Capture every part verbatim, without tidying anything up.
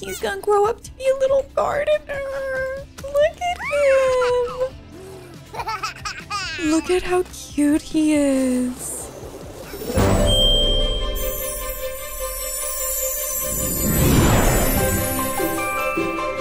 He's gonna grow up to be a little gardener. Look at him. Look at how cute he is.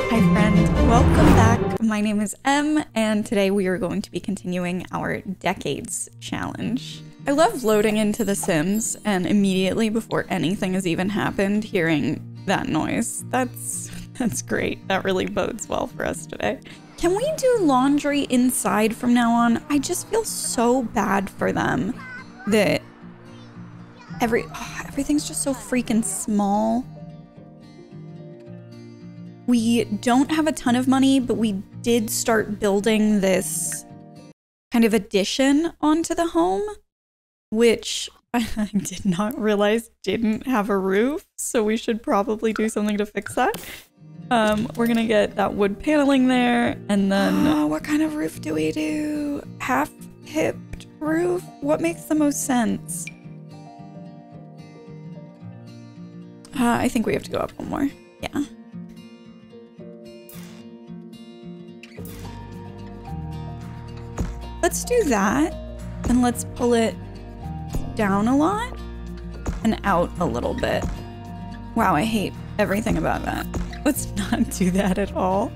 Hi friend, welcome back. My name is Em, and today we are going to be continuing our Decades Challenge. I love loading into The Sims and immediately before anything has even happened, hearing that noise. That's, that's great. That really bodes well for us today. Can we do laundry inside from now on? I just feel so bad for them that every oh, everything's just so freaking small. We don't have a ton of money, but we did start building this kind of addition onto the home, which I did not realize didn't have a roof, so we should probably do something to fix that. Um, we're gonna get that wood paneling there, and then... Oh, what kind of roof do we do? Half-hipped roof? What makes the most sense? Uh, I think we have to go up one more. Yeah. Let's do that, and let's pull it down a lot and out a little bit. Wow, I hate everything about that. Let's not do that at all.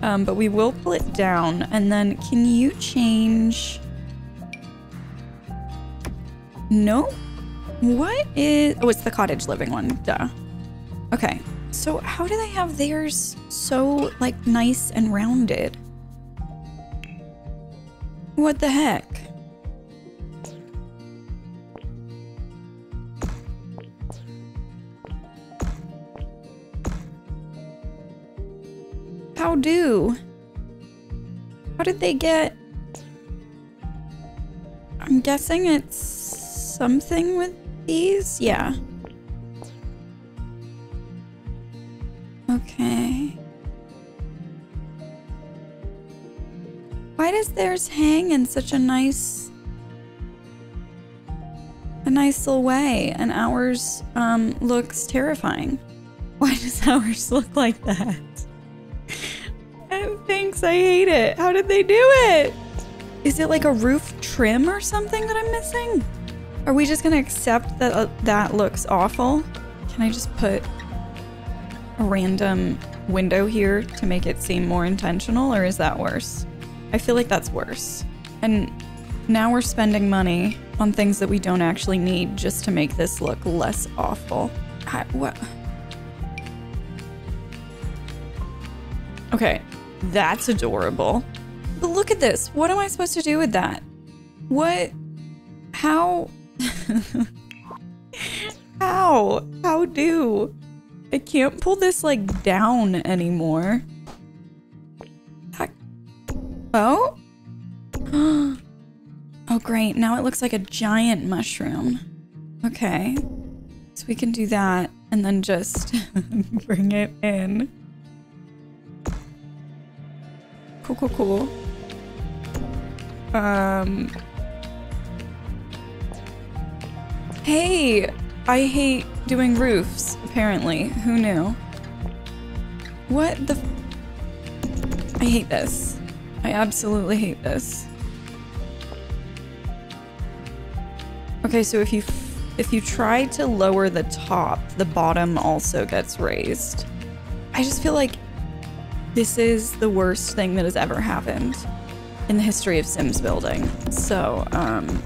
Um, but we will pull it down. And then can you change? No? What is... Oh, it's the cottage living one. Duh. Okay. So how do they have theirs so, like, nice and rounded? What the heck? How do? How did they get? I'm guessing it's something with these? Yeah. Okay. Why does theirs hang in such a nice, a nice little way, and ours um, looks terrifying? Why does ours look like that? Thanks, I hate it. How did they do it? Is it like a roof trim or something that I'm missing? Are we just gonna accept that uh, that looks awful? Can I just put a random window here to make it seem more intentional, or is that worse? I feel like that's worse. And now we're spending money on things that we don't actually need just to make this look less awful. I, what? Okay. That's adorable. But look at this. What am I supposed to do with that? What? How? How? How do? I can't pull this, like, down anymore. That... Oh? Oh, great. Now it looks like a giant mushroom. Okay. So we can do that and then just bring it in. Cool, cool, cool. Um. Hey, I hate doing roofs, apparently. Who knew? What the f- I hate this. I absolutely hate this. Okay, so if you f- if you try to lower the top, the bottom also gets raised. I just feel like this is the worst thing that has ever happened in the history of Sims building. So, um,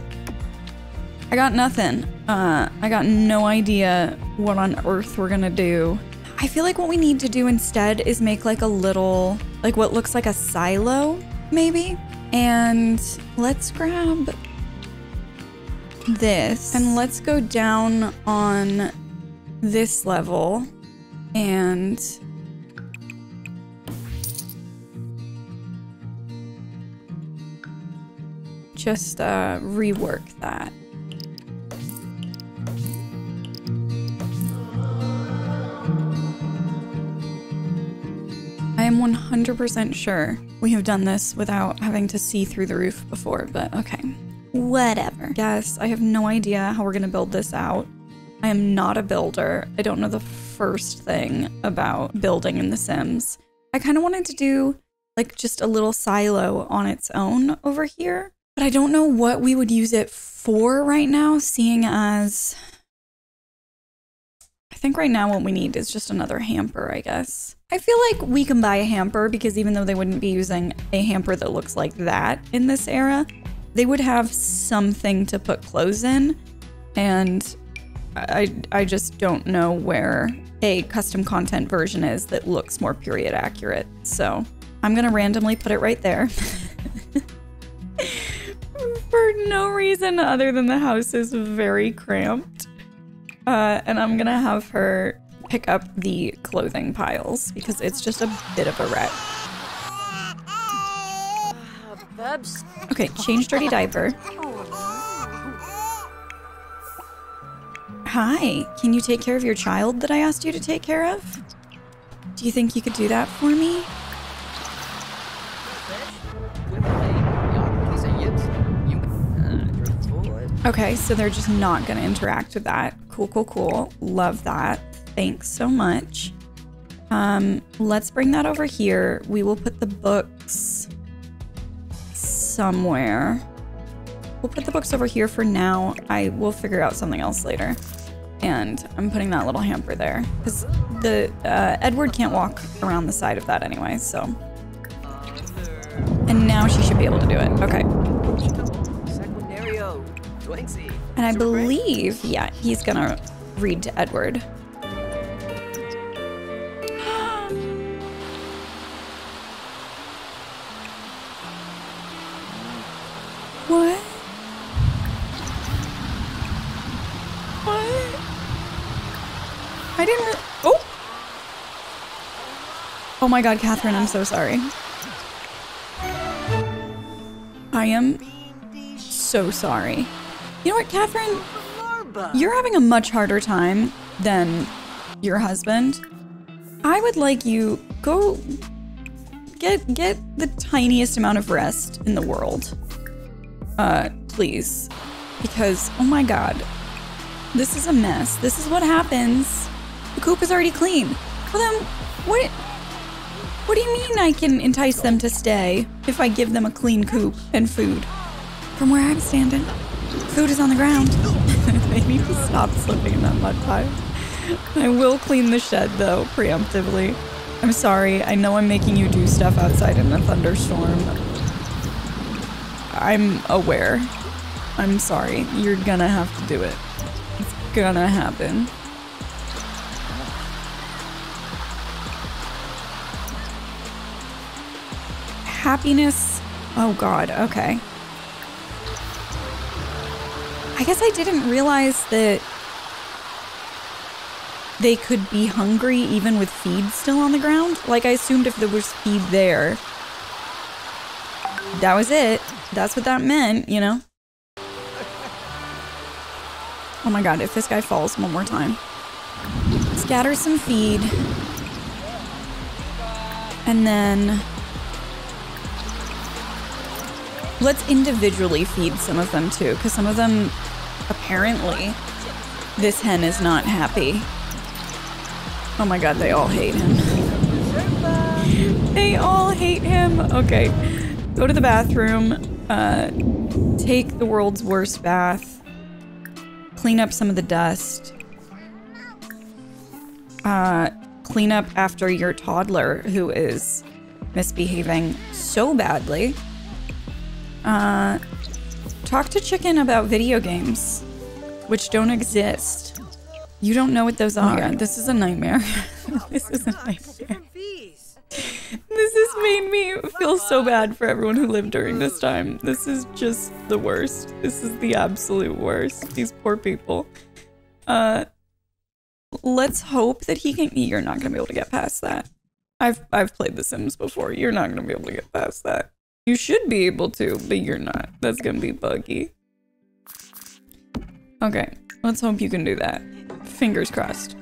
I got nothing. Uh, I got no idea what on earth we're gonna do. I feel like what we need to do instead is make like a little, like what looks like a silo, maybe? And let's grab this and let's go down on this level and just uh, rework that. I am one hundred percent sure we have done this without having to see through the roof before, but okay. Whatever. Yes, I have no idea how we're gonna build this out. I am not a builder. I don't know the first thing about building in The Sims. I kind of wanted to do like just a little silo on its own over here, but I don't know what we would use it for right now, seeing as I think right now what we need is just another hamper, I guess. I feel like we can buy a hamper because even though they wouldn't be using a hamper that looks like that in this era, they would have something to put clothes in. And I, I just don't know where a custom content version is that looks more period accurate. So I'm gonna randomly put it right there. For no reason other than the house is very cramped. Uh, and I'm gonna have her pick up the clothing piles because it's just a bit of a wreck. Okay, change dirty diaper. Hi, can you take care of your child that I asked you to take care of? Do you think you could do that for me? Okay, so they're just not gonna interact with that. Cool, cool, cool. Love that. Thanks so much. Um, let's bring that over here. We will put the books somewhere. We'll put the books over here for now. I will figure out something else later. And I'm putting that little hamper there because the uh, Edward can't walk around the side of that anyway, so. And now she should be able to do it. Okay. And I believe, yeah, he's gonna read to Edward. What? What? I didn't. Oh! Oh my God, Catherine, I'm so sorry. I am so sorry. You know what, Catherine? You're having a much harder time than your husband. I would like you go get get the tiniest amount of rest in the world. Uh, please. Because, oh my God, this is a mess. This is what happens. The coop is already clean. Well then, what, what do you mean I can entice them to stay if I give them a clean coop and food? From where I'm standing, food is on the ground. I need to stop slipping in that mud pie. I will clean the shed though, preemptively. I'm sorry, I know I'm making you do stuff outside in a thunderstorm. I'm aware. I'm sorry, you're gonna have to do it. It's gonna happen. Happiness, oh God, okay. I guess I didn't realize that they could be hungry even with feed still on the ground. Like, I assumed if there was feed there, that was it. That's what that meant, you know? Oh my God, if this guy falls one more time. Scatter some feed. And then let's individually feed some of them too, because some of them, apparently, this hen is not happy. Oh my God, they all hate him. They all hate him. Okay, go to the bathroom, uh, take the world's worst bath, clean up some of the dust, uh, clean up after your toddler who is misbehaving so badly. Uh, talk to Chicken about video games, which don't exist. You don't know what those are. This is a nightmare. This is a nightmare. This has made me feel so bad for everyone who lived during this time. This is just the worst. This is the absolute worst. These poor people. Uh, let's hope that he can. You're not gonna be able to get past that. I've I've played The Sims before. You're not gonna be able to get past that. You should be able to, but you're not. That's gonna be buggy. Okay, let's hope you can do that. Fingers crossed.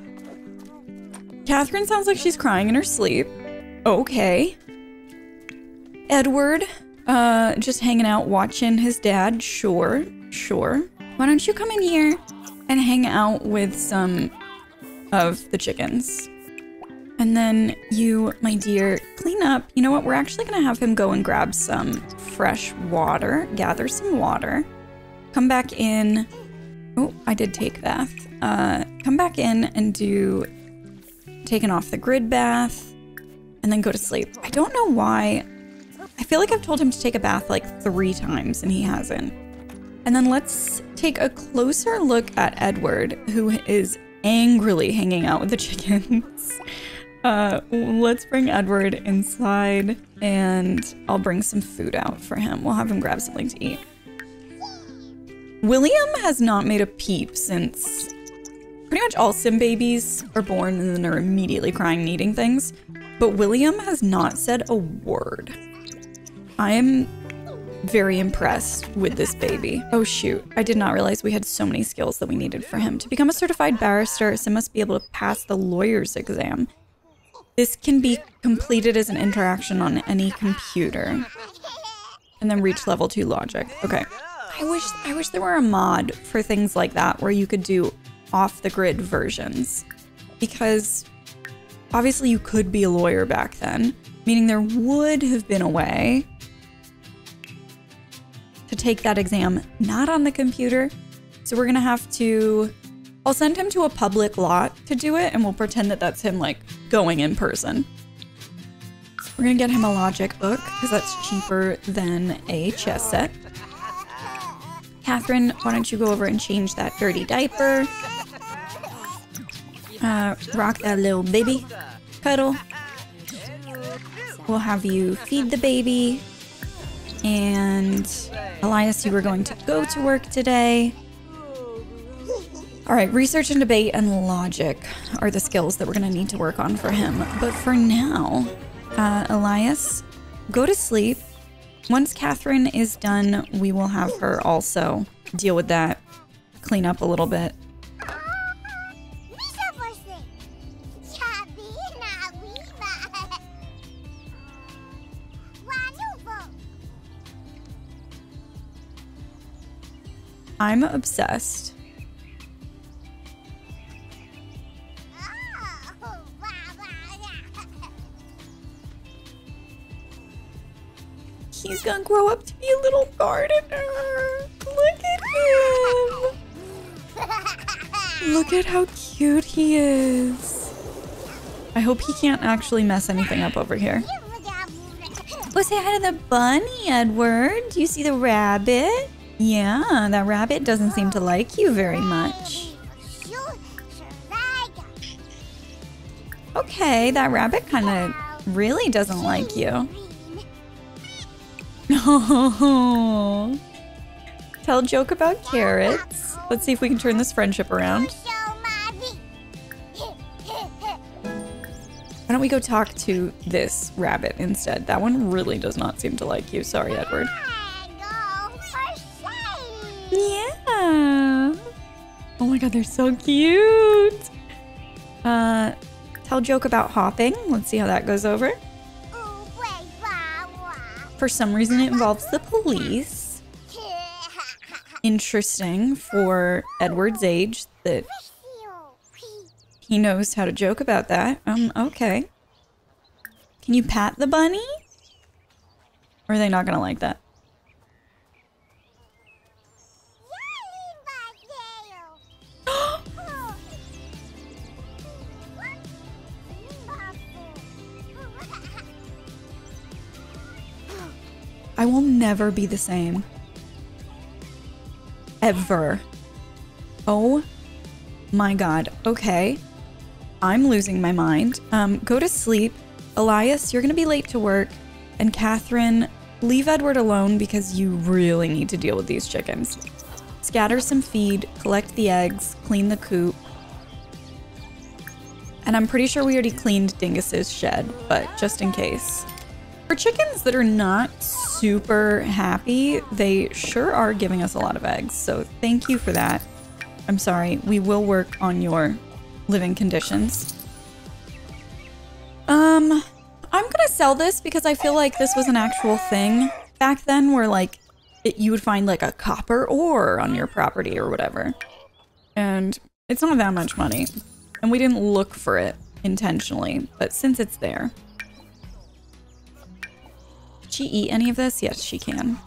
Catherine sounds like she's crying in her sleep. Okay. Edward, uh, just hanging out watching his dad. Sure, sure. Why don't you come in here and hang out with some of the chickens. And then you, my dear, clean up. You know what? We're actually going to have him go and grab some fresh water, gather some water, come back in. Oh, I did take bath. Uh, come back in and do taken off the grid bath and then go to sleep. I don't know why. I feel like I've told him to take a bath like three times and he hasn't. And then let's take a closer look at Edward, who is angrily hanging out with the chickens. Uh, let's bring Edward inside and I'll bring some food out for him. We'll have him grab something to eat. William has not made a peep since pretty much all sim babies are born and then are immediately crying, needing things. But William has not said a word. I am very impressed with this baby. Oh shoot, I did not realize we had so many skills that we needed for him. To become a certified barrister, a sim must be able to pass the lawyer's exam. This can be completed as an interaction on any computer. And then reach level two logic. Okay. I wish, I wish there were a mod for things like that where you could do off-the-grid versions. Because obviously you could be a lawyer back then, meaning there would have been a way to take that exam not on the computer. So we're gonna have to, I'll send him to a public lot to do it, and we'll pretend that that's him like going in person. We're gonna get him a logic book because that's cheaper than a chess set. Catherine, why don't you go over and change that dirty diaper? Uh, rock that little baby. Cuddle. We'll have you feed the baby. And Elias, you were going to go to work today. All right, research and debate and logic are the skills that we're going to need to work on for him. But for now, uh, Elias, go to sleep. Once Catherine is done, we will have her also deal with that, clean up a little bit. I'm obsessed. He's gonna grow up to be a little gardener. Look at him. Look at how cute he is. I hope he can't actually mess anything up over here. Oh, say hi to the bunny, Edward. Do you see the rabbit? Yeah, that rabbit doesn't seem to like you very much. Okay, that rabbit kind of really doesn't like you. Oh, tell a joke about carrots. Let's see if we can turn this friendship around. Why don't we go talk to this rabbit instead? That one really does not seem to like you. Sorry, Edward. Yeah. Oh my god, they're so cute. Uh, tell a joke about hopping. Let's see how that goes over. For some reason, it involves the police. Interesting for Edward's age that he knows how to joke about that. Um, okay. Can you pat the bunny? Or are they not gonna like that? I will never be the same. Ever. Oh my god. Okay. I'm losing my mind. Um, go to sleep. Elias, you're gonna be late to work. And Catherine, leave Edward alone because you really need to deal with these chickens. Scatter some feed, collect the eggs, clean the coop. And I'm pretty sure we already cleaned Dingus's shed, but just in case. For chickens that are not super happy, they sure are giving us a lot of eggs, so thank you for that. I'm sorry, we will work on your living conditions. Um, I'm gonna sell this because I feel like this was an actual thing back then where like, it, you would find like a copper ore on your property or whatever. And it's not that much money. And we didn't look for it intentionally, but since it's there. Did she eat any of this? Yes, she can.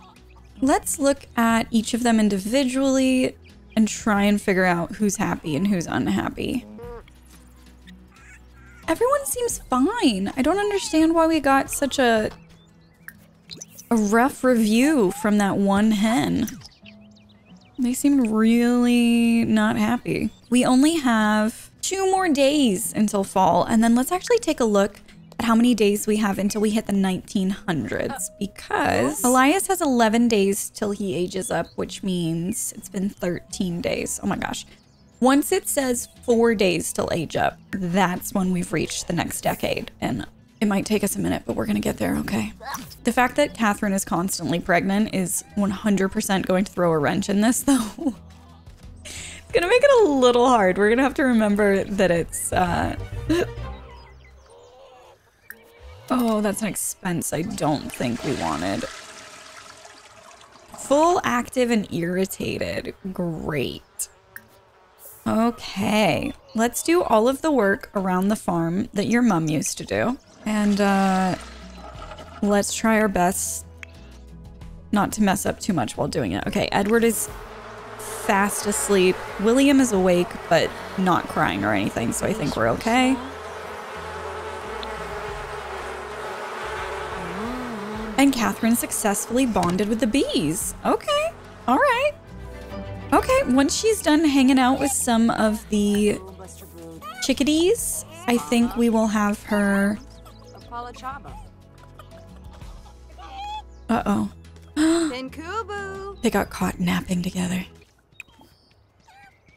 Let's look at each of them individually and try and figure out who's happy and who's unhappy. Everyone seems fine. I don't understand why we got such a, a rough review from that one hen. They seem really not happy. We only have two more days until fall, and then let's actually take a look at how many days we have until we hit the nineteen hundreds, because Elias has eleven days till he ages up, which means it's been thirteen days. Oh my gosh. Once it says four days till age up, that's when we've reached the next decade. And it might take us a minute, but we're gonna get there, okay? The fact that Catherine is constantly pregnant is one hundred percent going to throw a wrench in this, though. It's gonna make it a little hard. We're gonna have to remember that it's, uh... oh, that's an expense I don't think we wanted. Full, active, and irritated. Great. Okay, let's do all of the work around the farm that your mom used to do. And uh, let's try our best not to mess up too much while doing it. Okay, Edward is fast asleep. William is awake, but not crying or anything, so I think we're okay. And Catherine successfully bonded with the bees. Okay, all right. Okay, once she's done hanging out with some of the chickadees, I think we will have her... Uh-oh. They got caught napping together.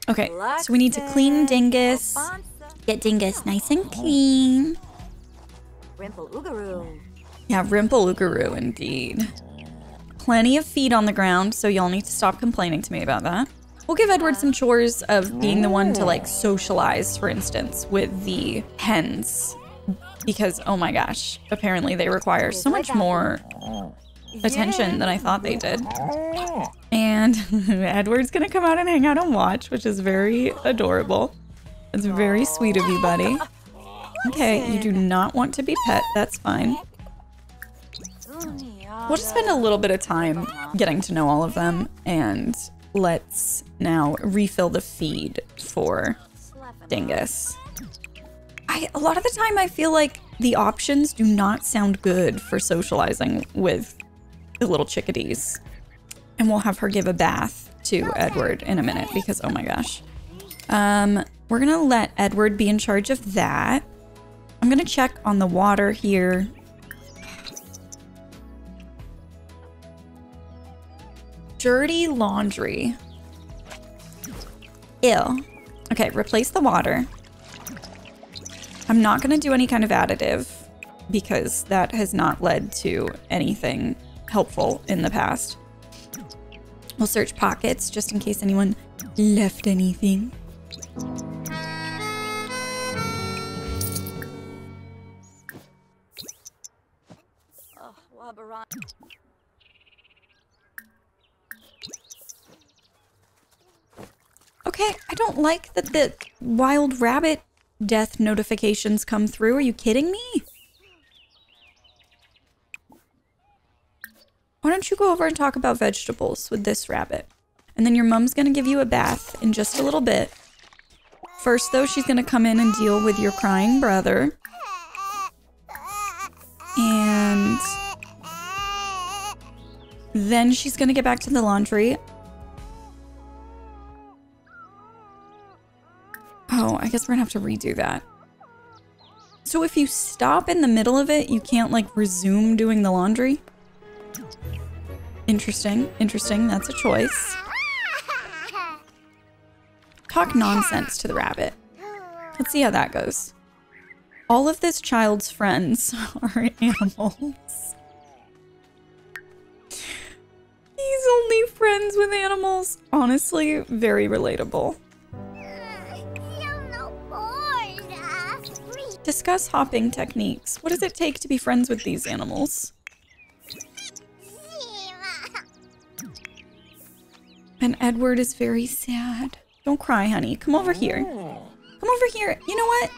Okay, so we need to clean Dingus. Get Dingus nice and clean. Yeah, Rimple Oogaroo indeed. Plenty of feed on the ground, so y'all need to stop complaining to me about that. We'll give Edward some chores of being the one to, like, socialize, for instance, with the hens. Because, oh my gosh, apparently they require so much more attention than I thought they did. And Edward's gonna come out and hang out and watch, which is very adorable. It's very sweet of you, buddy. Okay, you do not want to be pet, that's fine. We'll just spend a little bit of time getting to know all of them, and let's now refill the feed for Dingus. I, a lot of the time I feel like the options do not sound good for socializing with the little chickadees. And we'll have her give a bath to Edward in a minute because, oh my gosh. Um, we're gonna let Edward be in charge of that. I'm gonna check on the water here. Dirty laundry. Ew. Okay, replace the water. I'm not gonna do any kind of additive because that has not led to anything helpful in the past. We'll search pockets just in case anyone left anything. Oh, well, okay, I don't like that the wild rabbit death notifications come through. Are you kidding me? Why don't you go over and talk about vegetables with this rabbit? And then your mom's gonna give you a bath in just a little bit. First, though, she's gonna come in and deal with your crying brother. And then she's gonna get back to the laundry. Oh, I guess we're gonna have to redo that. So if you stop in the middle of it, you can't, like, resume doing the laundry? Interesting, interesting, that's a choice. Talk nonsense to the rabbit. Let's see how that goes. All of this child's friends are animals. He's only friends with animals. Honestly, very relatable. Discuss hopping techniques. What does it take to be friends with these animals? And Edward is very sad. Don't cry, honey. Come over here. Come over here. You know what?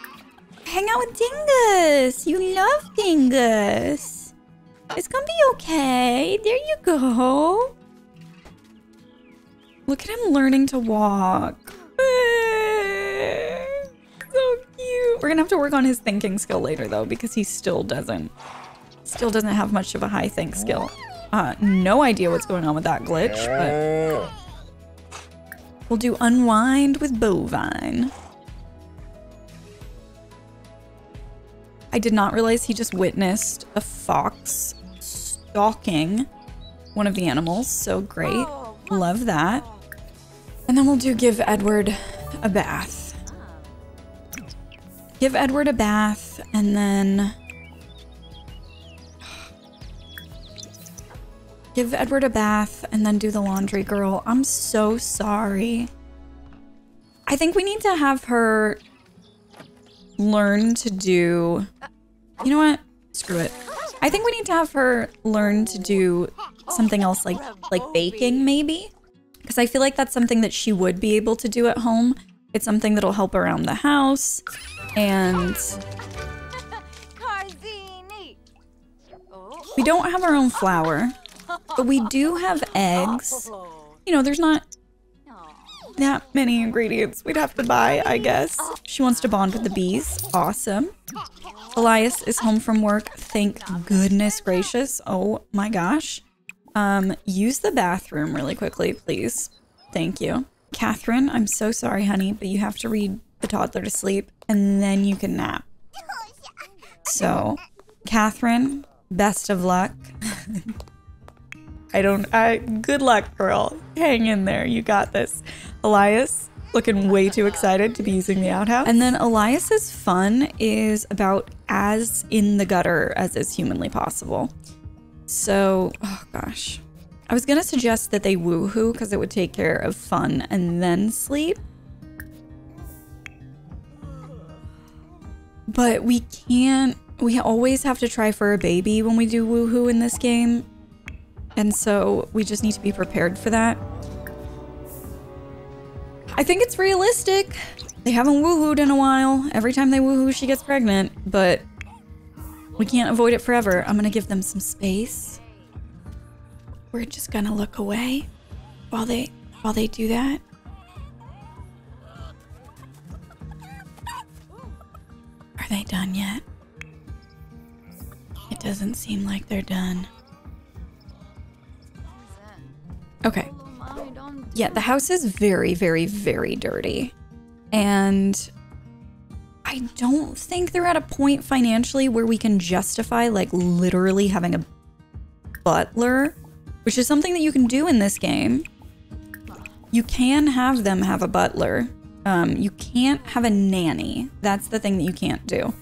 Hang out with Dingus. You love Dingus. It's gonna be okay. There you go. Look at him learning to walk. So cute. We're gonna have to work on his thinking skill later, though, because he still doesn't. Still doesn't have much of a high think skill. Uh, no idea what's going on with that glitch, but... We'll do unwind with bovine. I did not realize he just witnessed a fox stalking one of the animals. So great. Love that. And then we'll do give Edward a bath. Give Edward a bath and then... Give Edward a bath and then do the laundry girl. I'm so sorry. I think we need to have her learn to do... You know what? Screw it. I think we need to have her learn to do something else like, like baking maybe. Because I feel like that's something that she would be able to do at home. It's something that'll help around the house. And... We don't have our own flour. But we do have eggs. You know, there's not that many ingredients we'd have to buy, I guess. She wants to bond with the bees. Awesome. Elias is home from work. Thank goodness gracious. Oh my gosh. Um, use the bathroom really quickly, please. Thank you. Catherine, I'm so sorry, honey, but you have to read the toddler to sleep and then you can nap. So, Catherine, best of luck. I don't, I, good luck, girl. Hang in there, you got this. Elias, looking way too excited to be using the outhouse. And then Elias's fun is about as in the gutter as is humanly possible. So, oh gosh. I was gonna suggest that they woohoo because it would take care of fun and then sleep. But we can't, we always have to try for a baby when we do woohoo in this game. And so we just need to be prepared for that. I think it's realistic. They haven't woohooed in a while. Every time they woohoo, she gets pregnant, but we can't avoid it forever. I'm gonna give them some space. We're just gonna look away while they while they do that. Are they done yet? It doesn't seem like they're done. Okay. Yeah, the house is very, very, very dirty. And I don't think they're at a point financially where we can justify like literally having a butler, which is something that you can do in this game. You can have them have a butler. Um, you can't have a nanny. That's the thing that you can't do.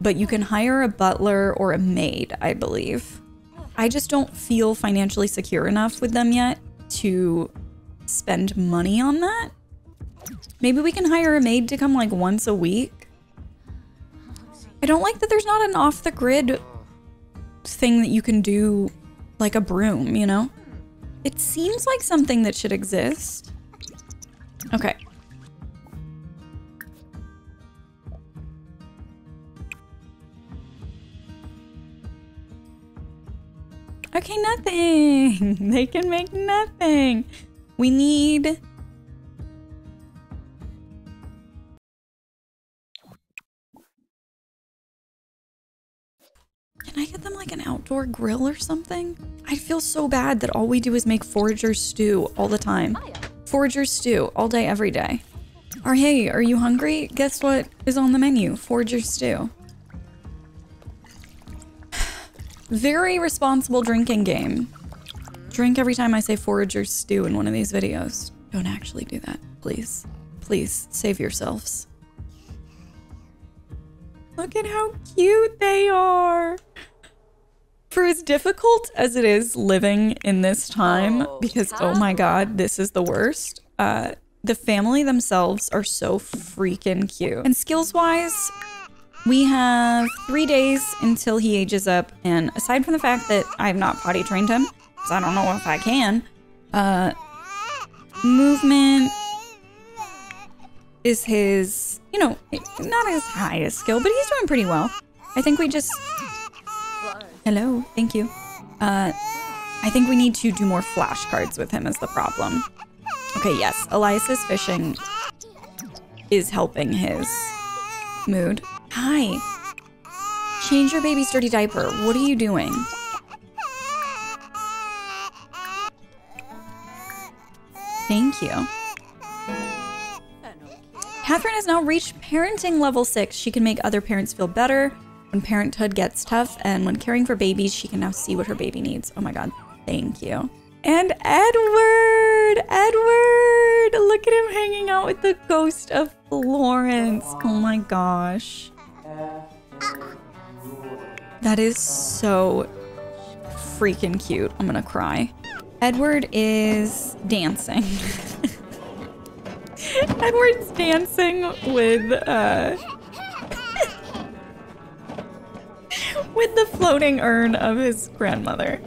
But you can hire a butler or a maid, I believe. I just don't feel financially secure enough with them yet to spend money on that. Maybe we can hire a maid to come like once a week. I don't like that there's not an off-the-grid thing that you can do like a broom, you know? It seems like something that should exist. Okay. Okay, nothing. They can make nothing. We need... Can I get them like an outdoor grill or something? I feel so bad that all we do is make forager stew all the time. Forager stew all day, every day. Or hey, are you hungry? Guess what is on the menu? Forager stew. Very responsible drinking game. Drink every time I say forager stew in one of these videos. Don't actually do that, please. Please, save yourselves. Look at how cute they are. For as difficult as it is living in this time, because oh my god, this is the worst. Uh, the family themselves are so freaking cute. And skills-wise, we have three days until he ages up, and aside from the fact that I've not potty trained him, because I don't know if I can, uh, movement is his, you know, not his highest skill, but he's doing pretty well. I think we just... Hello, thank you. Uh, I think we need to do more flashcards with him is the problem. Okay, yes, Elias's fishing is helping his mood. Hi. Change your baby's dirty diaper. What are you doing? Thank you. Catherine has now reached parenting level six. She can make other parents feel better when parenthood gets tough, and when caring for babies, she can now see what her baby needs. Oh my God, thank you. And Edward, Edward, look at him hanging out with the ghost of Florence. Oh my gosh. That is so freaking cute. I'm gonna cry. Edward is dancing. Edward's dancing with uh, with the floating urn of his grandmother.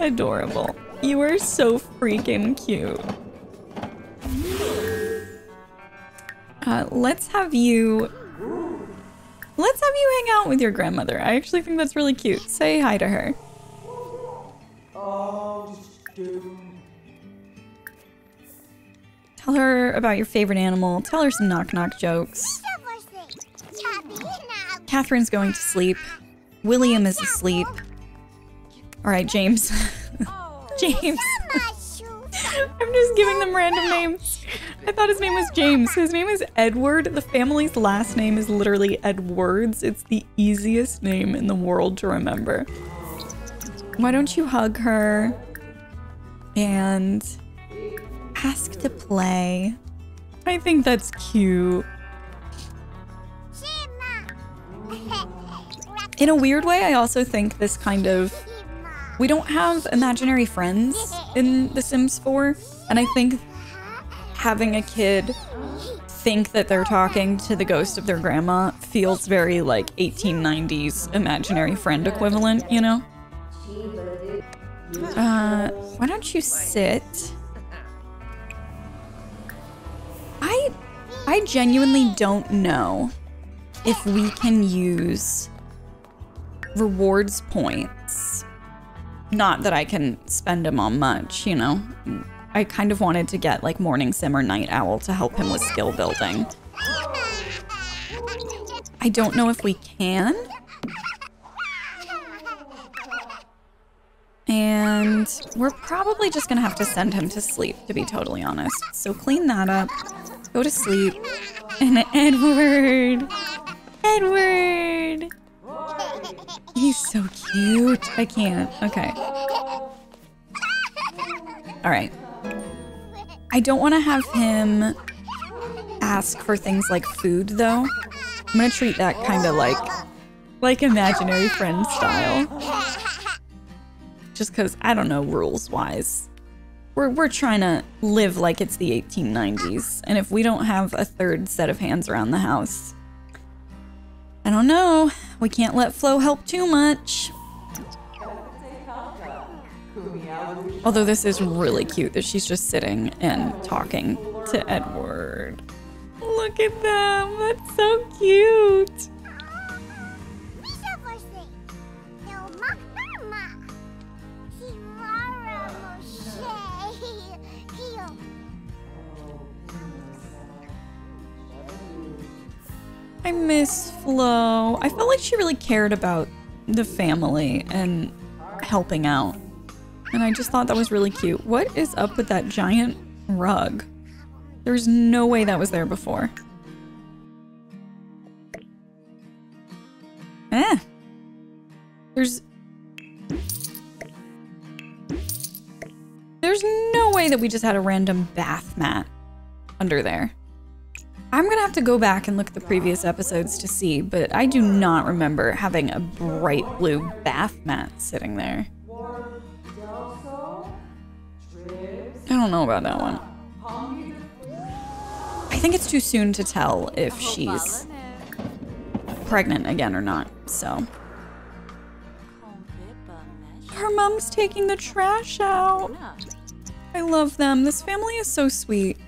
Adorable. You are so freaking cute. Uh, let's have you let's have you hang out with your grandmother. I actually think that's really cute. Say hi to her. Tell her about your favorite animal. Tell her some knock-knock jokes. Catherine's going to sleep. William is asleep. All right, James. James. I'm just giving them random names. I thought his name was James. His name is Edward. The family's last name is literally Edwards. It's the easiest name in the world to remember. Why don't you hug her and ask to play? I think that's cute. In a weird way, I also think this kind of... We don't have imaginary friends in The Sims four, and I think having a kid think that they're talking to the ghost of their grandma feels very like eighteen nineties imaginary friend equivalent, you know? Uh, why don't you sit? I, I genuinely don't know if we can use rewards points. Not that I can spend them on much, you know. I kind of wanted to get like Morning Sim or Night Owl to help him with skill building. I don't know if we can. And we're probably just gonna have to send him to sleep, to be totally honest. So clean that up, go to sleep. And Edward, Edward. He's so cute, I can't, okay. All right. I don't wanna have him ask for things like food though. I'm gonna treat that kinda like, like imaginary friend style. Just because, I don't know, rules-wise. We're, we're trying to live like it's the eighteen nineties. And if we don't have a third set of hands around the house, I don't know. We can't let Flo help too much. Although this is really cute that she's just sitting and talking to Edward. Look at them. That's so cute. I miss Flo. I felt like she really cared about the family and helping out. And I just thought that was really cute. What is up with that giant rug? There's no way that was there before. Eh. There's... There's no way that we just had a random bath mat under there. I'm gonna have to go back and look at the previous episodes to see, but I do not remember having a bright blue bath mat sitting there. I don't know about that one. I think it's too soon to tell if she's pregnant again or not, so. Her mom's taking the trash out. I love them. This family is so sweet.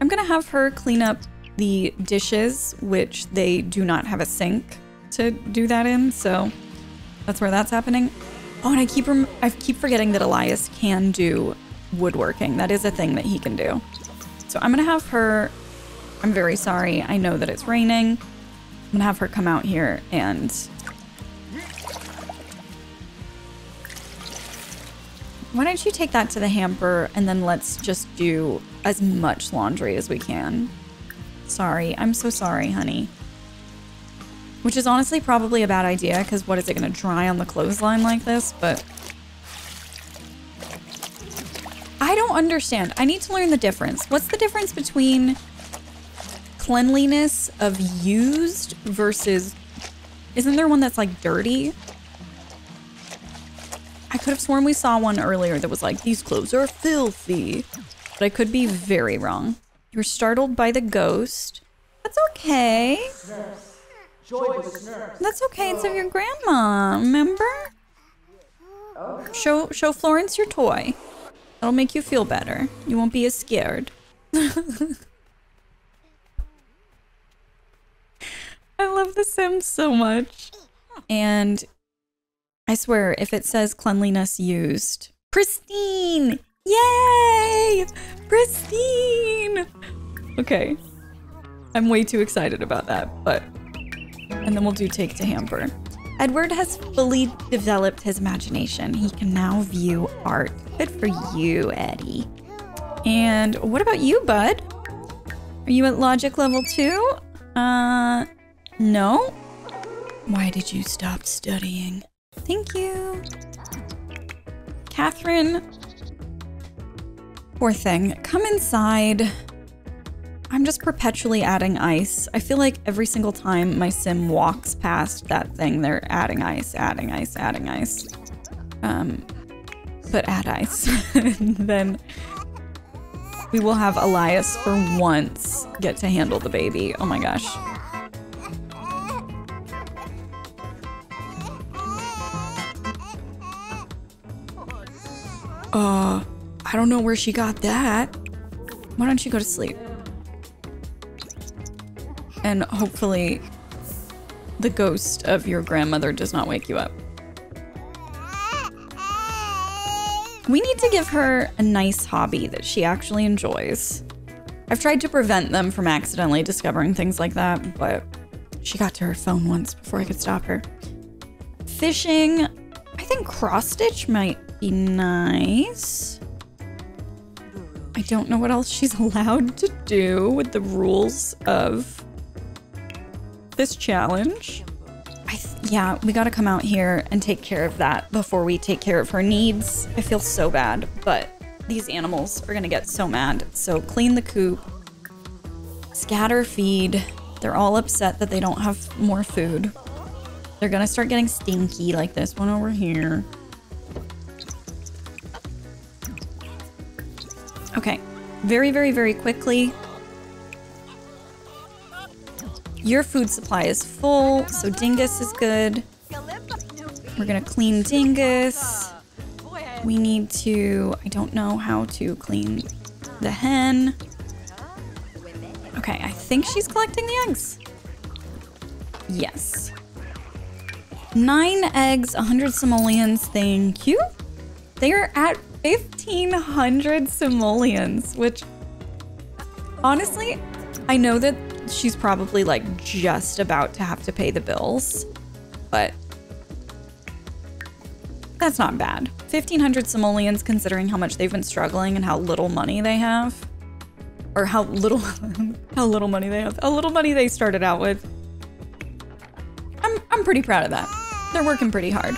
I'm gonna have her clean up the dishes, which they do not have a sink to do that in, so that's where that's happening. Oh, and I keep rem I keep forgetting that Elias can do woodworking. That is a thing that he can do. So I'm gonna have her, I'm very sorry, I know that it's raining. I'm gonna have her come out here and why don't you take that to the hamper and then let's just do as much laundry as we can. Sorry, I'm so sorry, honey. Which is honestly probably a bad idea because what is it gonna dry on the clothesline like this, but I don't understand. I need to learn the difference. What's the difference between cleanliness of used versus, isn't there one that's like dirty? I could have sworn we saw one earlier that was like, these clothes are filthy, but I could be very wrong. You were startled by the ghost. That's okay. Nurse. Nurse. That's okay, it's of your grandma, remember? Oh. Show, show Florence your toy. That'll make you feel better. You won't be as scared. I love The Sims so much. And I swear, if it says cleanliness used, pristine! Yay! Pristine! Okay. I'm way too excited about that, but... And then we'll do take to hamper. Edward has fully developed his imagination. He can now view art. Good for you, Eddie. And what about you, bud? Are you at logic level two? Uh... No? Why did you stop studying? Thank you. Catherine. Poor thing. Come inside. I'm just perpetually adding ice. I feel like every single time my sim walks past that thing, they're adding ice, adding ice, adding ice. Um, but add ice. Then we will have Elias for once get to handle the baby. Oh my gosh. Uh, I don't know where she got that. Why don't you go to sleep? And hopefully the ghost of your grandmother does not wake you up. We need to give her a nice hobby that she actually enjoys. I've tried to prevent them from accidentally discovering things like that, but she got to her phone once before I could stop her. Fishing, I think cross-stitch might be nice. I don't know what else she's allowed to do with the rules of this challenge. I th yeah, we gotta come out here and take care of that before we take care of her needs. I feel so bad, but these animals are gonna get so mad. So clean the coop, scatter feed. They're all upset that they don't have more food. They're gonna start getting stinky like this one over here. Okay, very, very, very quickly. Your food supply is full, so Dingus is good. We're gonna clean Dingus. We need to, I don't know how to clean the hen. Okay, I think she's collecting the eggs. Yes. Nine eggs, one hundred simoleons, thank you. They are at fifteen hundred simoleons, which honestly, I know that she's probably like just about to have to pay the bills, but that's not bad. fifteen hundred simoleons considering how much they've been struggling and how little money they have, or how little, how little money they have, how little money they started out with. I'm, I'm pretty proud of that. They're working pretty hard.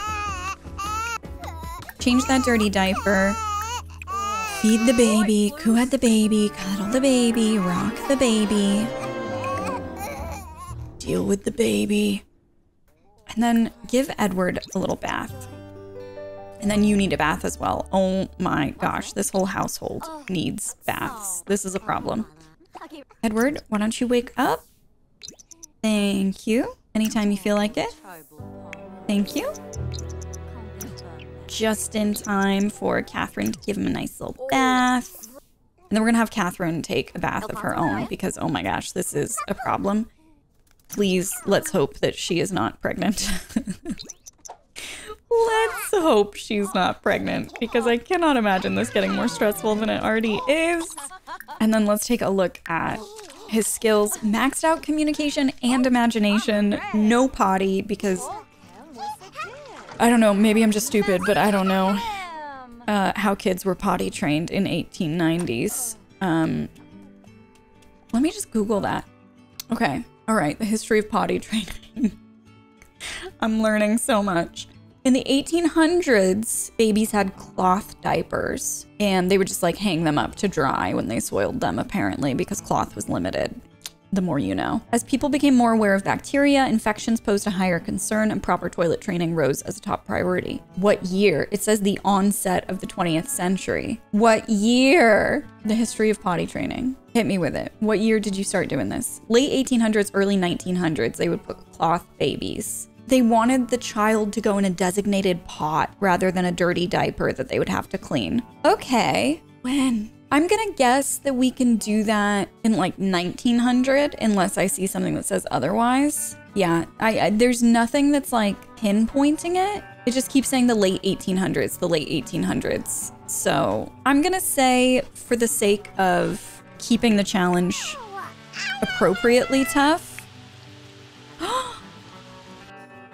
Change that dirty diaper. Feed the baby, coo at the baby, cuddle the baby, rock the baby. Deal with the baby. And then give Edward a little bath. And then you need a bath as well. Oh my gosh, this whole household needs baths. This is a problem. Edward, why don't you wake up? Thank you. Anytime you feel like it. Thank you. Just in time for Catherine to give him a nice little bath. And then we're gonna have Catherine take a bath of her own because, oh my gosh, this is a problem. Please, let's hope that she is not pregnant. Let's hope she's not pregnant, because I cannot imagine this getting more stressful than it already is. And then let's take a look at his skills. Maxed out communication and imagination. No potty, because... I don't know, maybe I'm just stupid, but I don't know uh, how kids were potty trained in eighteen nineties. Um, let me just Google that. Okay, all right, the history of potty training. I'm learning so much. In the eighteen hundreds, babies had cloth diapers, and they would just like hang them up to dry when they soiled them, apparently, because cloth was limited. The more you know. As people became more aware of bacteria, infections posed a higher concern, and proper toilet training rose as a top priority. What year? It says the onset of the twentieth century. What year? The history of potty training. Hit me with it. What year did you start doing this? Late eighteen hundreds, early nineteen hundreds, they would put cloth babies. They wanted the child to go in a designated pot rather than a dirty diaper that they would have to clean. Okay, when? I'm gonna guess that we can do that in like nineteen hundred, unless I see something that says otherwise. Yeah, I, I there's nothing that's like pinpointing it. It just keeps saying the late eighteen hundreds, the late eighteen hundreds. So I'm gonna say, for the sake of keeping the challenge appropriately tough.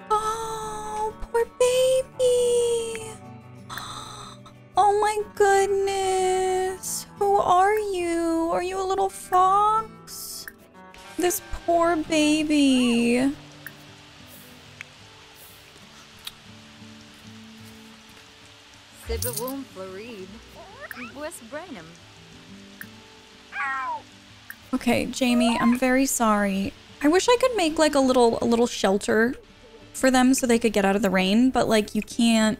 Oh, poor baby. Oh my goodness. Who are you? Are you a little fox? This poor baby. Okay, Jamie, I'm very sorry. I wish I could make like a little a little shelter for them so they could get out of the rain, but like you can't.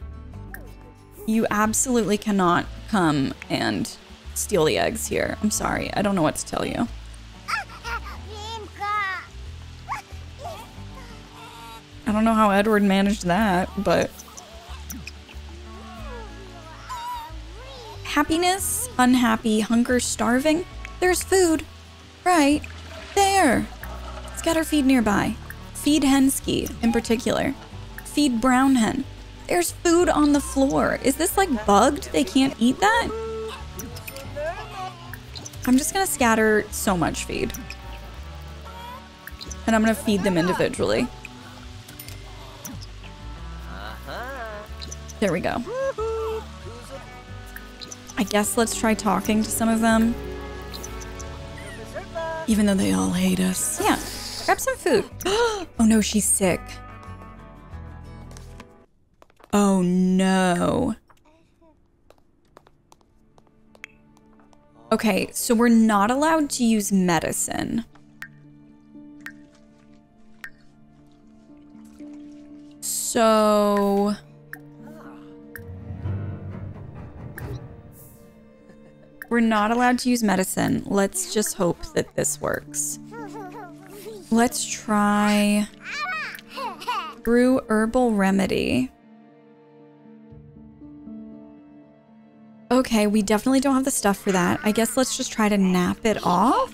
You absolutely cannot come and steal the eggs here. I'm sorry, I don't know what to tell you. I don't know how Edward managed that, but... Happiness, unhappy, hunger, starving. There's food, right there. Scatterfeed nearby. Feed Hensky in particular. Feed brown hen. There's food on the floor. Is this like bugged? They can't eat that? I'm just gonna scatter so much feed. And I'm gonna feed them individually. There we go. I guess let's try talking to some of them. Even though they all hate us. Yeah, grab some food. Oh no, she's sick. Oh no. Okay, so we're not allowed to use medicine. So... We're not allowed to use medicine. Let's just hope that this works. Let's try... Brew herbal remedy. Okay, we definitely don't have the stuff for that. I guess let's just try to nap it off.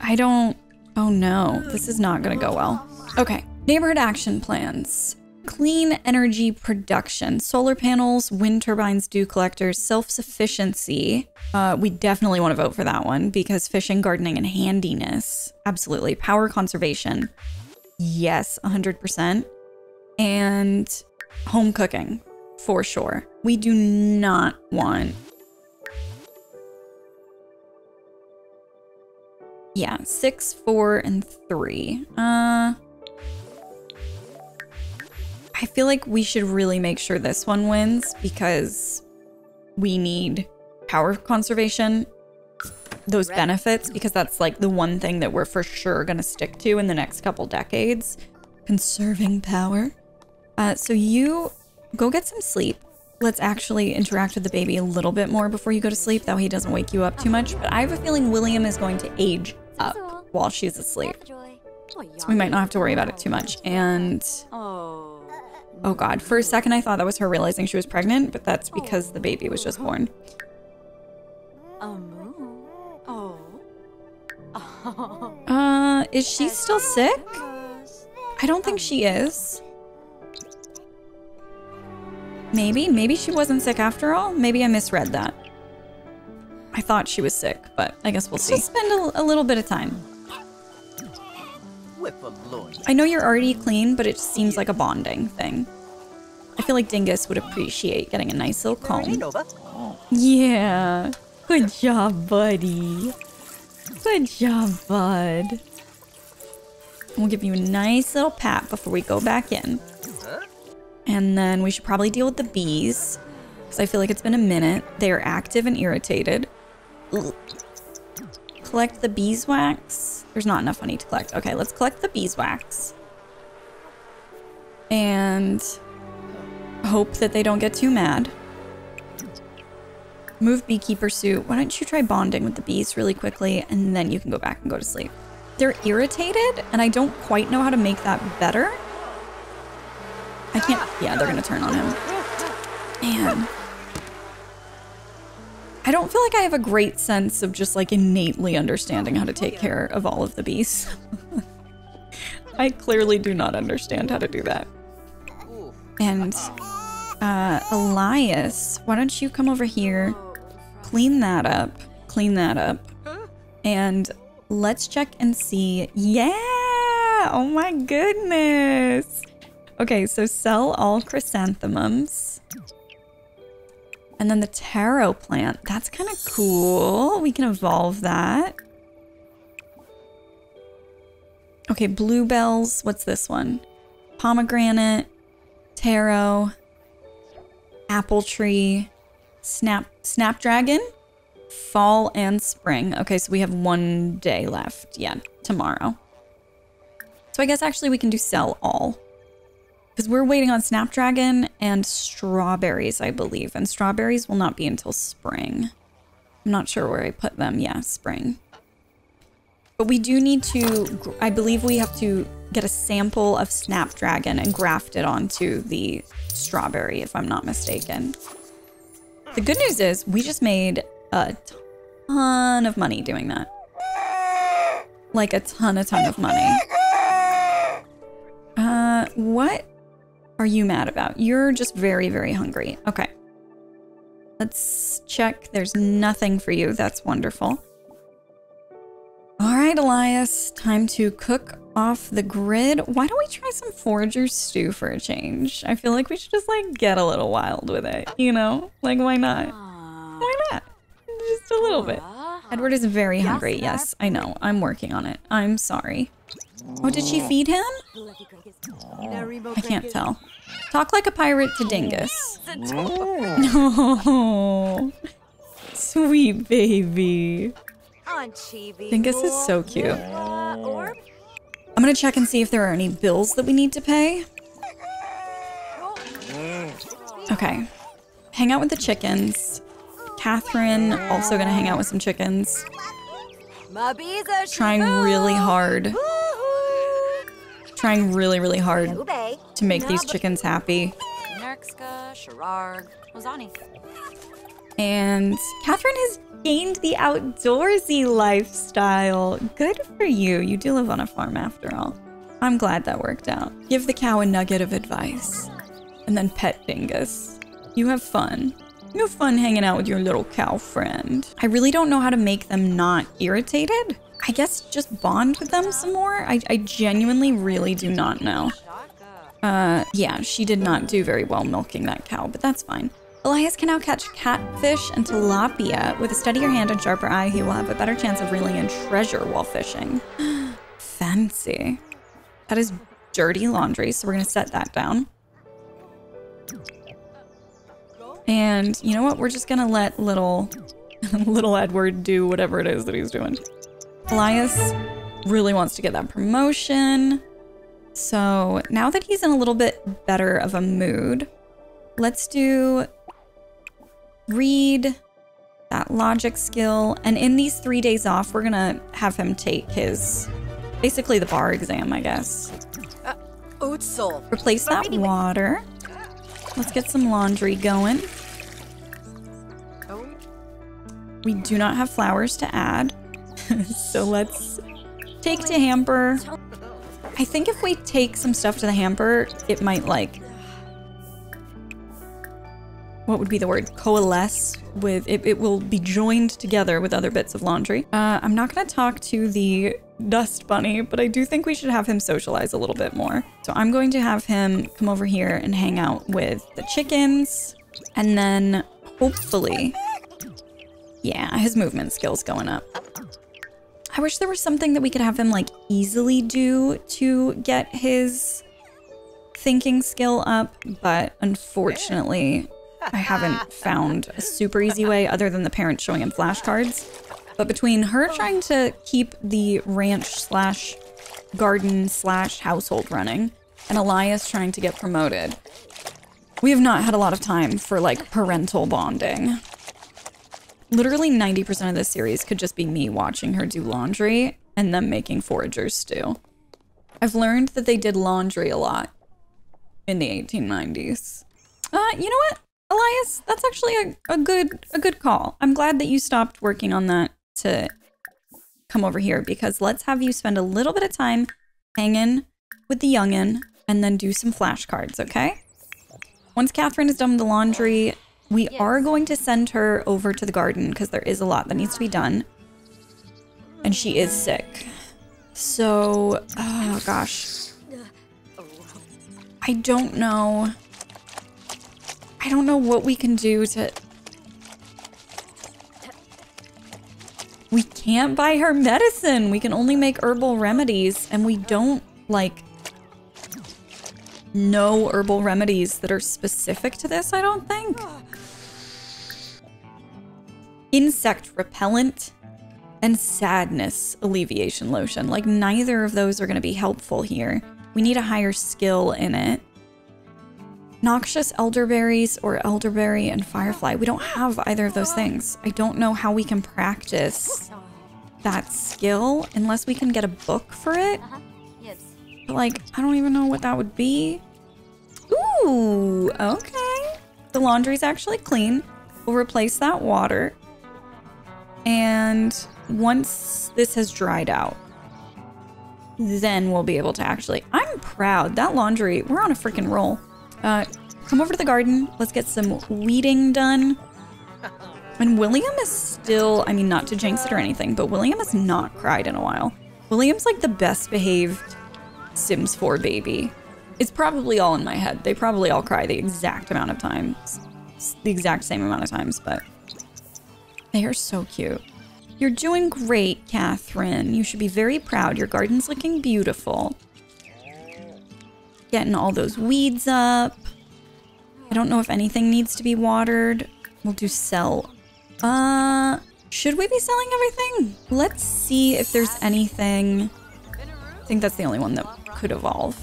I don't... Oh no, this is not gonna go well. Okay, neighborhood action plans. Clean energy production. Solar panels, wind turbines, dew collectors, self-sufficiency. Uh, we definitely want to vote for that one because fishing, gardening, and handiness. Absolutely. Power conservation. Yes, one hundred percent. And home cooking, for sure. We do not want... Yeah, six, four, and three. Uh, I feel like we should really make sure this one wins because we need power conservation, those benefits, because that's like the one thing that we're for sure gonna stick to in the next couple decades. Conserving power. Uh, so you go get some sleep. Let's actually interact with the baby a little bit more before you go to sleep, though he doesn't wake you up too much. But I have a feeling William is going to age up while she's asleep. So we might not have to worry about it too much. And, oh God, for a second I thought that was her realizing she was pregnant, but that's because the baby was just born. Is she still sick? I don't think she is. Maybe, maybe she wasn't sick after all. Maybe I misread that. I thought she was sick, but I guess we'll see. We'll spend a, a little bit of time. I know you're already clean, but it just seems like a bonding thing. I feel like Dingus would appreciate getting a nice little comb. Yeah. Good job, buddy. Good job, bud. We'll give you a nice little pat before we go back in. And then we should probably deal with the bees, because I feel like it's been a minute. They are active and irritated. Ugh. Collect the beeswax. There's not enough honey to collect. Okay, let's collect the beeswax. And hope that they don't get too mad. Move beekeeper suit. Why don't you try bonding with the bees really quickly, and then you can go back and go to sleep. They're irritated, and I don't quite know how to make that better. I can't. Yeah, they're gonna turn on him. Man. I don't feel like I have a great sense of just like innately understanding how to take care of all of the bees. I clearly do not understand how to do that. And uh, Elias, why don't you come over here, clean that up, clean that up, and let's check and see. Yeah! Oh my goodness! Okay, so sell all chrysanthemums. And then the taro plant. That's kind of cool. We can evolve that. Okay, bluebells. What's this one? Pomegranate, taro, apple tree, snap, snapdragon, fall and spring. Okay, so we have one day left. Yeah, tomorrow. So I guess actually we can do sell all. Because we're waiting on snapdragon and strawberries, I believe. And strawberries will not be until spring. I'm not sure where I put them. Yeah, spring. But we do need to, I believe we have to get a sample of snapdragon and graft it onto the strawberry, if I'm not mistaken. The good news is we just made a ton of money doing that. Like a ton, a ton of money. Uh, what? Are you mad about? You're just very, very hungry. Okay. Let's check. There's nothing for you. That's wonderful. All right, Elias. Time to cook off the grid. Why don't we try some forager stew for a change? I feel like we should just like get a little wild with it, you know? Like, why not? Why not? Just a little bit. Edward is very hungry. Yes, I know. I'm working on it. I'm sorry. Oh, did she feed him? I can't tell. Talk like a pirate to Dingus. Oh, sweet baby. Dingus is so cute. I'm gonna check and see if there are any bills that we need to pay. Okay. Hang out with the chickens. Catherine, also gonna hang out with some chickens. Trying really hard. Trying really, really hard to make these chickens happy. And Catherine has gained the outdoorsy lifestyle. Good for you. You do live on a farm after all. I'm glad that worked out. Give the cow a nugget of advice. And then pet Dingus. You have fun. You have fun hanging out with your little cow friend. I really don't know how to make them not irritated. I guess just bond with them some more. I, I genuinely really do not know. Uh, yeah, she did not do very well milking that cow, but that's fine. Elias can now catch catfish and tilapia. With a steadier hand and sharper eye, he will have a better chance of reeling in treasure while fishing. Fancy. That is dirty laundry, so we're gonna set that down. And you know what? We're just gonna let little, little Edward do whatever it is that he's doing. Elias really wants to get that promotion. So now that he's in a little bit better of a mood, let's do read, that logic skill. And in these three days off, we're gonna have him take his, basically the bar exam, I guess. Replace that water. Let's get some laundry going. We do not have flowers to add. So let's take to hamper. I think if we take some stuff to the hamper, it might like, what would be the word? Coalesce with, it, it will be joined together with other bits of laundry. Uh, I'm not gonna talk to the dust bunny, but I do think we should have him socialize a little bit more. So I'm going to have him come over here and hang out with the chickens, and then hopefully, yeah, his movement skill's going up. I wish there was something that we could have him like easily do to get his thinking skill up, but unfortunately I haven't found a super easy way other than the parents showing him flashcards. But between her trying to keep the ranch slash garden slash household running and Elias trying to get promoted, we have not had a lot of time for like parental bonding. Literally ninety percent of this series could just be me watching her do laundry and them making forager stew. I've learned that they did laundry a lot in the eighteen nineties. Uh, you know what, Elias? That's actually a, a good a good call. I'm glad that you stopped working on that to come over here, because let's have you spend a little bit of time hanging with the youngin' and then do some flashcards, okay? Once Catherine is done with the laundry, we are going to send her over to the garden because there is a lot that needs to be done. And she is sick. So, oh gosh. I don't know. I don't know what we can do to... We can't buy her medicine. We can only make herbal remedies, and we don't, like... no herbal remedies that are specific to this, I don't think. Insect repellent and sadness alleviation lotion. Like, neither of those are going to be helpful here. We need a higher skill in it. Noxious elderberries or elderberry and firefly. We don't have either of those things. I don't know how we can practice that skill unless we can get a book for it. Like, I don't even know what that would be. Ooh, okay. The laundry's actually clean. We'll replace that water. And once this has dried out, then we'll be able to actually... I'm proud. That laundry, we're on a freaking roll. Uh, come over to the garden. Let's get some weeding done. And William is still... I mean, not to jinx it or anything, but William has not cried in a while. William's like the best behaved... Sims four baby. It's probably all in my head. They probably all cry the exact amount of times. The exact same amount of times, but they are so cute. You're doing great, Catherine. You should be very proud. Your garden's looking beautiful. Getting all those weeds up. I don't know if anything needs to be watered. We'll do sell. Uh, should we be selling everything? Let's see if there's anything... I think that's the only one that could evolve.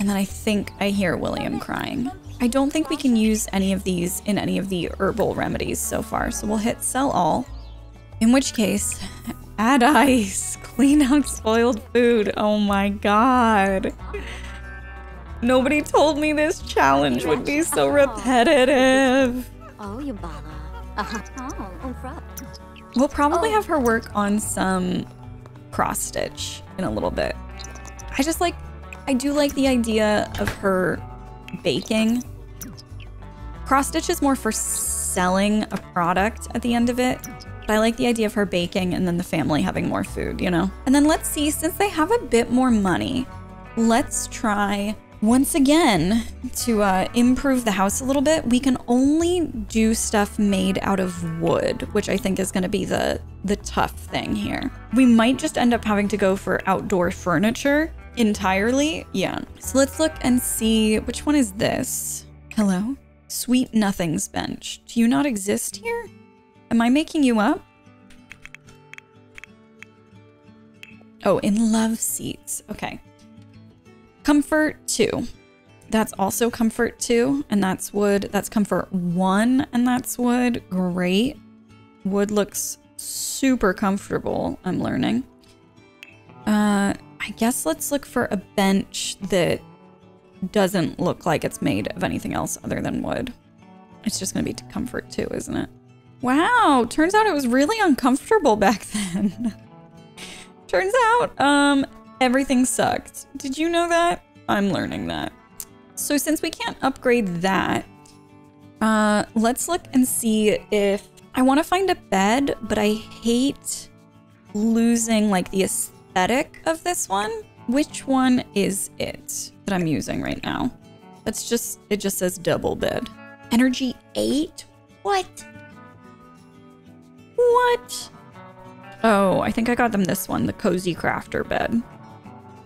And then I think I hear William crying. I don't think we can use any of these in any of the herbal remedies so far, so we'll hit sell all. In which case, add ice, clean out spoiled food. Oh my god. Nobody told me this challenge would be so repetitive. Oh, you bother. Oh, I'm proud. We'll probably have her work on some cross stitch in a little bit. I just like, I do like the idea of her baking. Cross stitch is more for selling a product at the end of it. But I like the idea of her baking and then the family having more food, you know? And then let's see, since they have a bit more money, let's try once again to uh, improve the house a little bit. We can only do stuff made out of wood, which I think is going to be the the tough thing here. We might just end up having to go for outdoor furniture entirely. Yeah, so let's look and see which one is this. Hello, sweet nothings bench. Do you not exist here? Am I making you up? Oh, in love seats. Okay. Comfort two, that's also comfort two, and that's wood. That's comfort one, and that's wood. Great. Wood looks super comfortable, I'm learning. Uh, I guess let's look for a bench that doesn't look like it's made of anything else other than wood. It's just gonna be comfort two, isn't it? Wow, turns out it was really uncomfortable back then. Turns out, um, everything sucked. Did you know that? I'm learning that. So since we can't upgrade that, uh, let's look and see if... I want to find a bed, but I hate losing, like, the aesthetic of this one. Which one is it that I'm using right now? That's just... It just says double bed. Energy eight? What? What? Oh, I think I got them this one, the Cozy Crafter bed.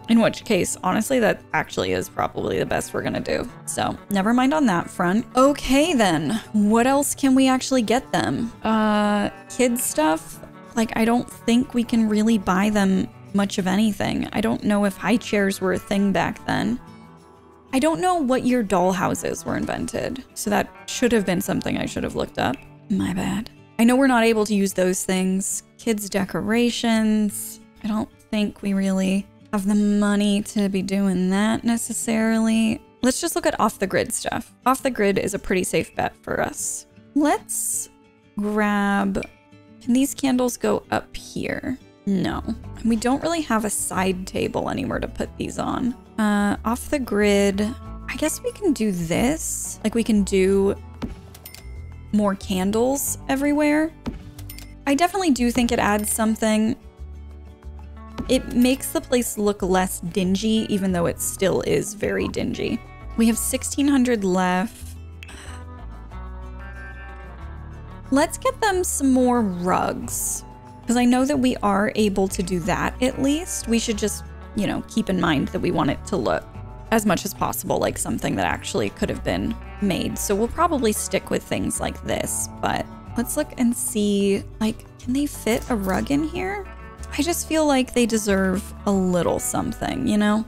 In which case, honestly, that actually is probably the best we're gonna do. So, never mind on that front. Okay then, what else can we actually get them? Uh, kids stuff? Like, I don't think we can really buy them much of anything. I don't know if high chairs were a thing back then. I don't know what year dollhouses were invented. So that should have been something I should have looked up. My bad. I know we're not able to use those things. Kids' decorations. I don't think we really have the money to be doing that necessarily. Let's just look at off-the-grid stuff. Off-the-grid is a pretty safe bet for us. Let's grab... Can these candles go up here? No. We don't really have a side table anywhere to put these on. Uh, off-the-grid... I guess we can do this. Like, we can do... more candles everywhere. I definitely do think it adds something. It makes the place look less dingy, even though it still is very dingy. We have sixteen hundred left. Let's get them some more rugs, because I know that we are able to do that at least. We should just, you know, keep in mind that we want it to look as much as possible like something that actually could have been made. So we'll probably stick with things like this, but let's look and see, like, can they fit a rug in here? I just feel like they deserve a little something, you know?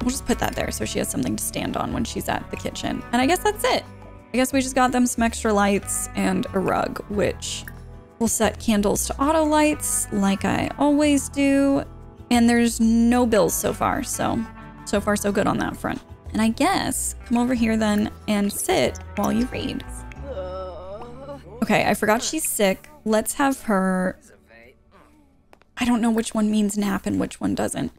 We'll just put that there so she has something to stand on when she's at the kitchen. And I guess that's it. I guess we just got them some extra lights and a rug, which will set candles to auto lights like I always do. And there's no bills so far, so, so far so good on that front. And I guess, come over here then and sit while you read. Okay, I forgot she's sick. Let's have her... I don't know which one means nap and which one doesn't.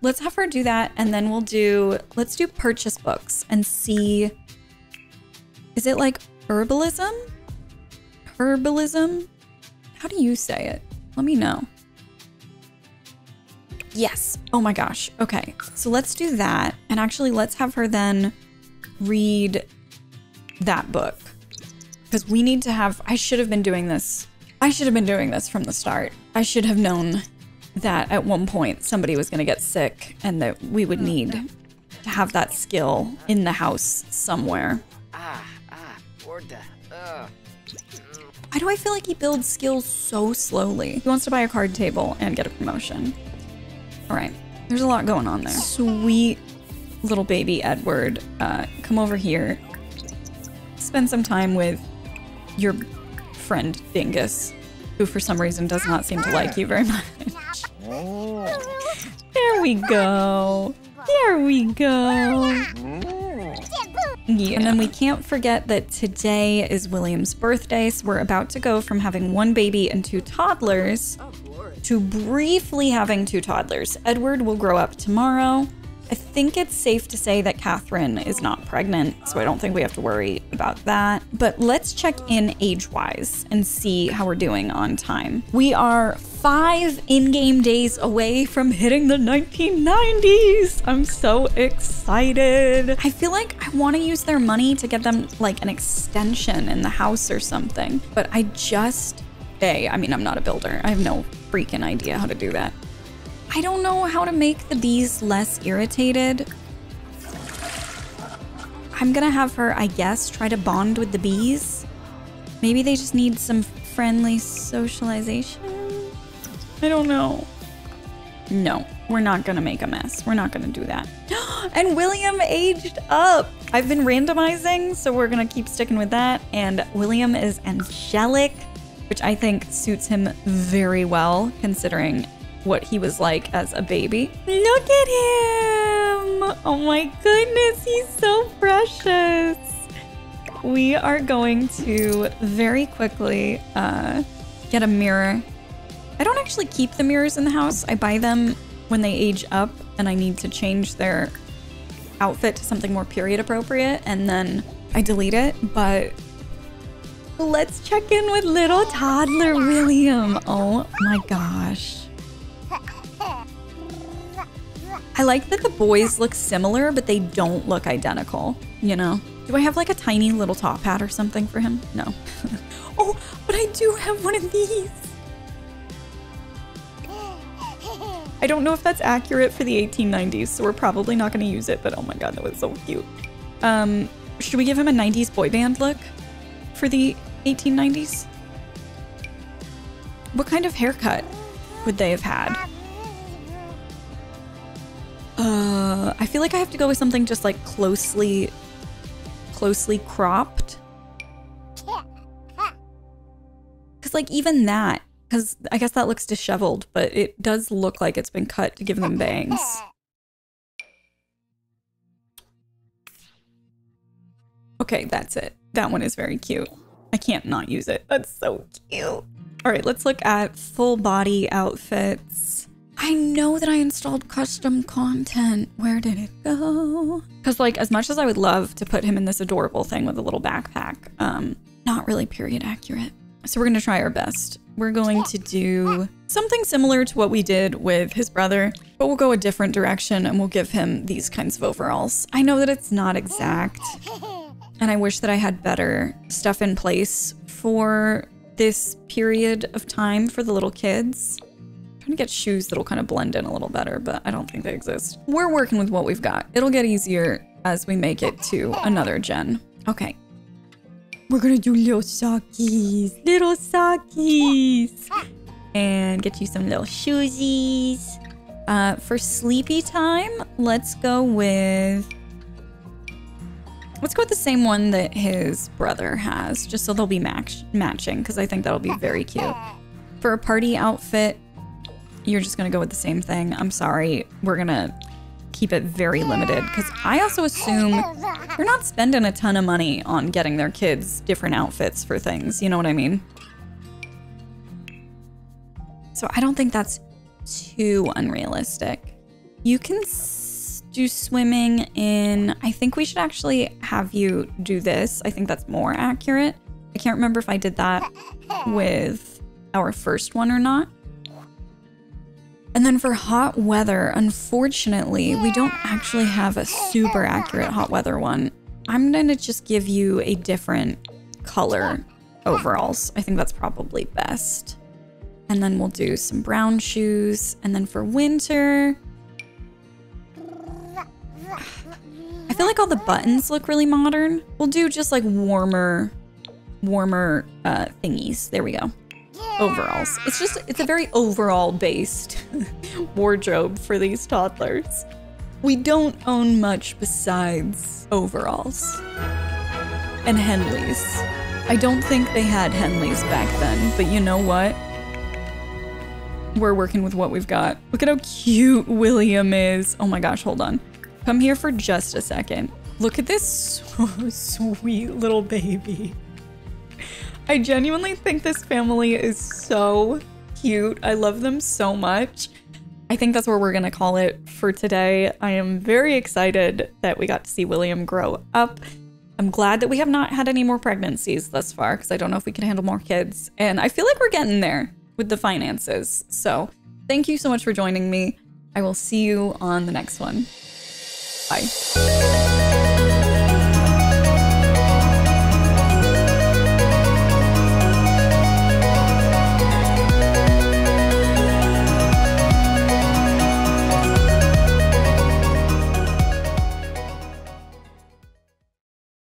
Let's have her do that, and then we'll do... Let's do purchase books and see... Is it like herbalism? Herbalism? How do you say it? Let me know. Yes. Oh my gosh. Okay. So let's do that. And actually, let's have her then read that book. Because we need to have... I should have been doing this. I should have been doing this from the start. I should have known that at one point somebody was going to get sick and that we would need to have that skill in the house somewhere. Why do I feel like he builds skills so slowly? He wants to buy a card table and get a promotion. All right, there's a lot going on there. Sweet little baby Edward, uh, come over here. Spend some time with your friend Dingus, who for some reason does not seem to like you very much. There we go. There we go. Yeah. And then we can't forget that today is William's birthday, so we're about to go from having one baby and two toddlers to briefly having two toddlers. Edward will grow up tomorrow. I think it's safe to say that Catherine is not pregnant, so I don't think we have to worry about that. But let's check in age-wise and see how we're doing on time. We are five in-game days away from hitting the nineteen nineties. I'm so excited. I feel like I want to use their money to get them like an extension in the house or something, but I just... A, I mean, I'm not a builder. I have no freaking idea how to do that. I don't know how to make the bees less irritated. I'm gonna have her, I guess, try to bond with the bees. Maybe they just need some friendly socialization? I don't know. No, we're not gonna make a mess. We're not gonna do that. And William aged up! I've been randomizing, so we're gonna keep sticking with that. And William is angelic, which I think suits him very well, considering what he was like as a baby. Look at him! Oh my goodness, he's so precious. we are going to very quickly uh, get a mirror. I don't actually keep the mirrors in the house. I buy them when they age up and I need to change their outfit to something more period appropriate, and then I delete it. But let's check in with little toddler William. Oh my gosh. I like that the boys look similar, but they don't look identical, you know? Do I have like a tiny little top hat or something for him? No. Oh, but I do have one of these. I don't know if that's accurate for the eighteen nineties, so we're probably not gonna use it, but oh my God, that was so cute. Um, should we give him a nineties boy band look for the eighteen nineties? What kind of haircut would they have had? Uh, I feel like I have to go with something just like closely, closely cropped. Cause like even that, cause I guess that looks disheveled, but it does look like it's been cut to give them bangs. Okay, that's it. That one is very cute. I can't not use it. That's so cute. All right, let's look at full body outfits. I know that I installed custom content. Where did it go? Because like, as much as I would love to put him in this adorable thing with a little backpack, um, not really period accurate. So we're gonna try our best. We're going to do something similar to what we did with his brother, but we'll go a different direction and we'll give him these kinds of overalls. I know that it's not exact, and I wish that I had better stuff in place for this period of time for the little kids. I'm trying to get shoes that'll kind of blend in a little better, but I don't think they exist. We're working with what we've got. It'll get easier as we make it to another gen. Okay. We're gonna do little sockies. Little sockies. And get you some little shoesies. Uh, for sleepy time, let's go with... Let's go with the same one that his brother has, just so they'll be match matching, because I think that'll be very cute. For a party outfit, you're just gonna go with the same thing. I'm sorry, we're gonna keep it very limited because I also assume they're not spending a ton of money on getting their kids different outfits for things, you know what I mean? So I don't think that's too unrealistic. You can s do swimming in, I think we should actually have you do this. I think that's more accurate. I can't remember if I did that with our first one or not. And then for hot weather, unfortunately, we don't actually have a super accurate hot weather one. I'm gonna just give you a different color overalls. I think that's probably best. And then we'll do some brown shoes. And then for winter, I feel like all the buttons look really modern. We'll do just like warmer, warmer uh, thingies. There we go. Overalls. It's just, it's a very overall based wardrobe for these toddlers. We don't own much besides overalls and Henleys. I don't think they had Henleys back then, but you know what? We're working with what we've got. Look at how cute William is. Oh my gosh, hold on. Come here for just a second. Look at this so sweet little baby. I genuinely think this family is so cute. I love them so much. I think that's where we're gonna call it for today. I am very excited that we got to see William grow up. I'm glad that we have not had any more pregnancies thus far because I don't know if we can handle more kids. And I feel like we're getting there with the finances. So thank you so much for joining me. I will see you on the next one. Bye.